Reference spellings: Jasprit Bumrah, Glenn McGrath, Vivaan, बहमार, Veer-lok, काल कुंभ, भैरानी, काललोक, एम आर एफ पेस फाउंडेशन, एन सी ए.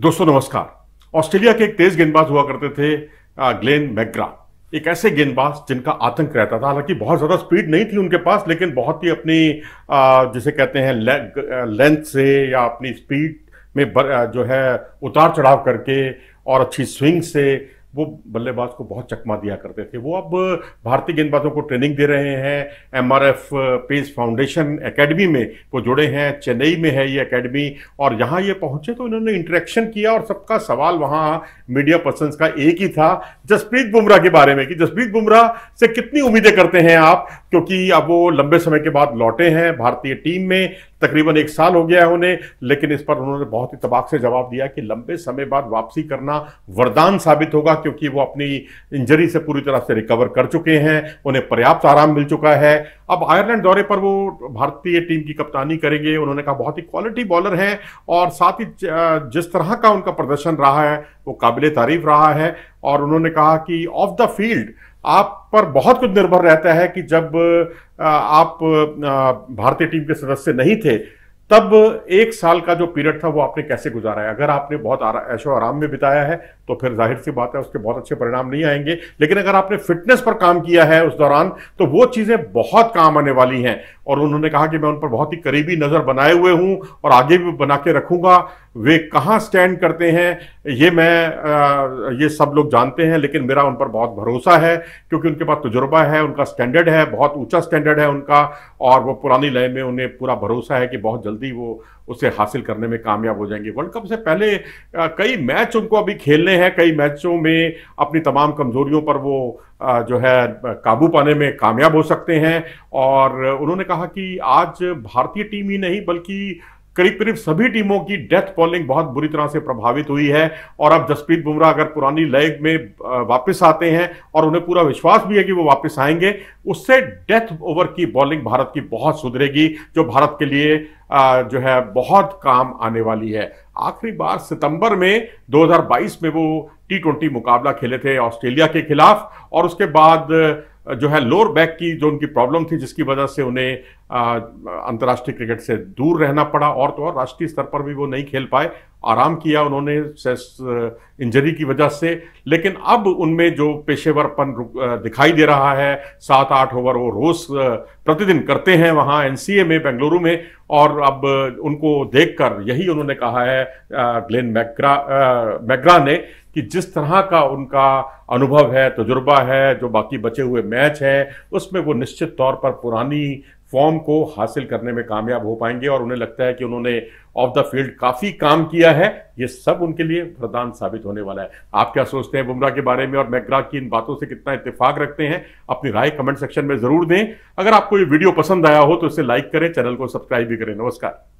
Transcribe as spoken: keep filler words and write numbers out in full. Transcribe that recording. दोस्तों नमस्कार। ऑस्ट्रेलिया के एक तेज गेंदबाज हुआ करते थे ग्लेन मैकग्रा, एक ऐसे गेंदबाज जिनका आतंक रहता था। हालांकि बहुत ज़्यादा स्पीड नहीं थी उनके पास, लेकिन बहुत ही अपनी जिसे कहते हैं लेंथ से या अपनी स्पीड में जो है उतार चढ़ाव करके और अच्छी स्विंग से वो बल्लेबाज को बहुत चकमा दिया करते थे। वो अब भारतीय गेंदबाजों को ट्रेनिंग दे रहे हैं। एम आर एफ पेस फाउंडेशन academy में वो जुड़े हैं। चेन्नई में है ये एकेडमी, और यहाँ ये पहुँचे तो इन्होंने इंटरेक्शन किया और सबका सवाल वहाँ मीडिया पर्सन्स का एक ही था, जसप्रीत बुमराह के बारे में, कि जसप्रीत बुमराह से कितनी उम्मीदें करते हैं आप, क्योंकि अब वो लंबे समय के बाद लौटे हैं भारतीय टीम में। तकरीबन एक साल हो गया है उन्हें, लेकिन इस पर उन्होंने बहुत ही तबाक से जवाब दिया कि लंबे समय बाद वापसी करना वरदान साबित होगा, क्योंकि वो अपनी इंजरी से पूरी तरह से रिकवर कर चुके हैं, उन्हें पर्याप्त आराम मिल चुका है। अब आयरलैंड दौरे पर वो भारतीय टीम की कप्तानी करेंगे। उन्होंने कहा बहुत ही क्वालिटी बॉलर हैं और साथ ही जिस तरह का उनका प्रदर्शन रहा है वो काबिले तारीफ रहा है। और उन्होंने कहा कि ऑफ द फील्ड आप पर बहुत कुछ निर्भर रहता है, कि जब आप भारतीय टीम के सदस्य नहीं थे तब एक साल का जो पीरियड था वो आपने कैसे गुजारा है। अगर आपने बहुत आरा, ऐशो आराम में बिताया है तो फिर जाहिर सी बात है उसके बहुत अच्छे परिणाम नहीं आएंगे, लेकिन अगर आपने फिटनेस पर काम किया है उस दौरान तो वो चीज़ें बहुत काम आने वाली हैं। और उन्होंने कहा कि मैं उन पर बहुत ही करीबी नज़र बनाए हुए हूँ और आगे भी बना के रखूँगा। वे कहाँ स्टैंड करते हैं ये मैं आ, ये सब लोग जानते हैं, लेकिन मेरा उन पर बहुत भरोसा है, क्योंकि उनके पास तजुर्बा है, उनका स्टैंडर्ड है, बहुत ऊंचा स्टैंडर्ड है उनका, और वो पुरानी लय में उन्हें पूरा भरोसा है कि बहुत जल्दी वो उसे हासिल करने में कामयाब हो जाएंगे। वर्ल्ड कप से पहले आ, कई मैच उनको अभी खेलने हैं। कई मैचों में अपनी तमाम कमजोरियों पर वो आ, जो है काबू पाने में कामयाब हो सकते हैं। और उन्होंने कहा कि आज भारतीय टीम ही नहीं बल्कि करीब करीब सभी टीमों की डेथ बॉलिंग बहुत बुरी तरह से प्रभावित हुई है, और अब जसप्रीत बुमराह अगर पुरानी लय में वापस आते हैं, और उन्हें पूरा विश्वास भी है कि वो वापस आएंगे, उससे डेथ ओवर की बॉलिंग भारत की बहुत सुधरेगी, जो भारत के लिए जो है बहुत काम आने वाली है। आखिरी बार सितंबर में दो हज़ार बाईस में वो टी ट्वेंटी मुकाबला खेले थे ऑस्ट्रेलिया के खिलाफ, और उसके बाद जो है लोअर बैक की जो उनकी प्रॉब्लम थी, जिसकी वजह से उन्हें अंतर्राष्ट्रीय क्रिकेट से दूर रहना पड़ा, और तो और राष्ट्रीय स्तर पर भी वो नहीं खेल पाए। आराम किया उन्होंने इंजरी की वजह से, लेकिन अब उनमें जो पेशेवरपन दिखाई दे रहा है, सात आठ ओवर वो रोज प्रतिदिन करते हैं वहाँ एन सी ए में, बेंगलुरु में, और अब उनको देखकर यही उन्होंने कहा है ग्लेन मैकग्रा मैकग्रा ने कि जिस तरह का उनका अनुभव है, तजुर्बा है, जो बाकी बचे हुए मैच है उसमें वो निश्चित तौर पर पुरानी फॉर्म को हासिल करने में कामयाब हो पाएंगे। और उन्हें लगता है कि उन्होंने ऑफ द फील्ड काफ़ी काम किया है, ये सब उनके लिए वरदान साबित होने वाला है। आप क्या सोचते हैं बुमराह के बारे में और मैकग्रा की इन बातों से कितना इत्तेफाक रखते हैं? अपनी राय कमेंट सेक्शन में ज़रूर दें। अगर आपको ये वीडियो पसंद आया हो तो इसे लाइक करें, चैनल को सब्सक्राइब भी करें। नमस्कार।